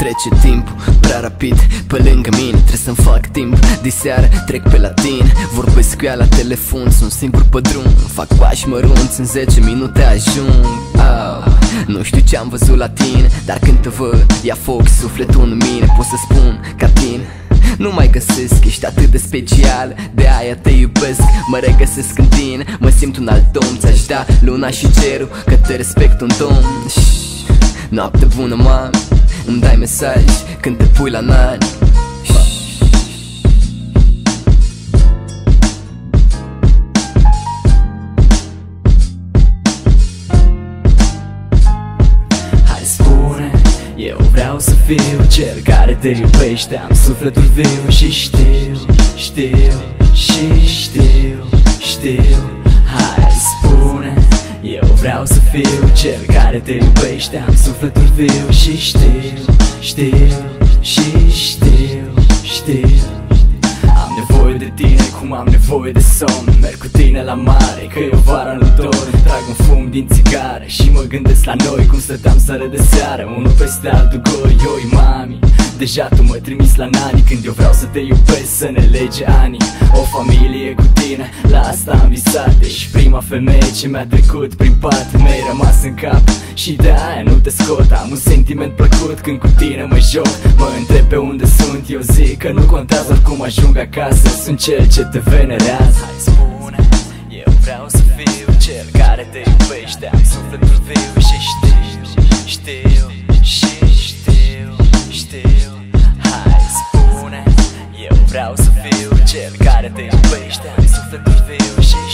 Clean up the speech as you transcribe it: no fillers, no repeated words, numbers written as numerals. Trece timpul prea rapid pe lângă mine, trebuie să-mi fac timp. Diseară trec pe la tine, vorbesc cu ea la telefon, sunt singur pe drum, fac pași mărunți, în 10 minute ajung. Nu știu ce am văzut la tine, dar când te văd ia foc sufletul în mine. Pot să spun ca tine nu mai găsesc, ești atât de special, de aia te iubesc, mă regăsesc în tine, mă simt un alt om. Ți-aș da luna și cerul, că te respect un domn. Noapte bună, mamă, îmi dai mesaj când te pui la nani. Hai spune, eu vreau să fiu cel care te iubește, am sufletul viu și știu. Hai spune, eu vreau să fiu cel care te iubește, am sufletul viu și știu. Am nevoie de tine cum am nevoie de somn, merg cu tine la mare că e o vară în lutor, trag un fum din țigară și mă gândesc la noi cum stăteam seară de seară, unul peste altul goi. Oi mami, deja tu mă trimis la nani, când eu vreau să te iubesc să ne lege anii, o familie cu tine, la asta am visat. Ești prima femeie ce mi-a trecut prin pat, mi-ai rămas în cap și de aia nu te scot. Am un sentiment plăcut când cu tine mă joc, mă întreb pe unde sunt, eu zic că nu contează, oricum ajung acasă, sunt cel ce te venerează. Hai spune, eu vreau să fiu cel care te iubește, am sufletul viu și știu. Hai spune, eu vreau să fiu cel care te iubește, am sufletul viu și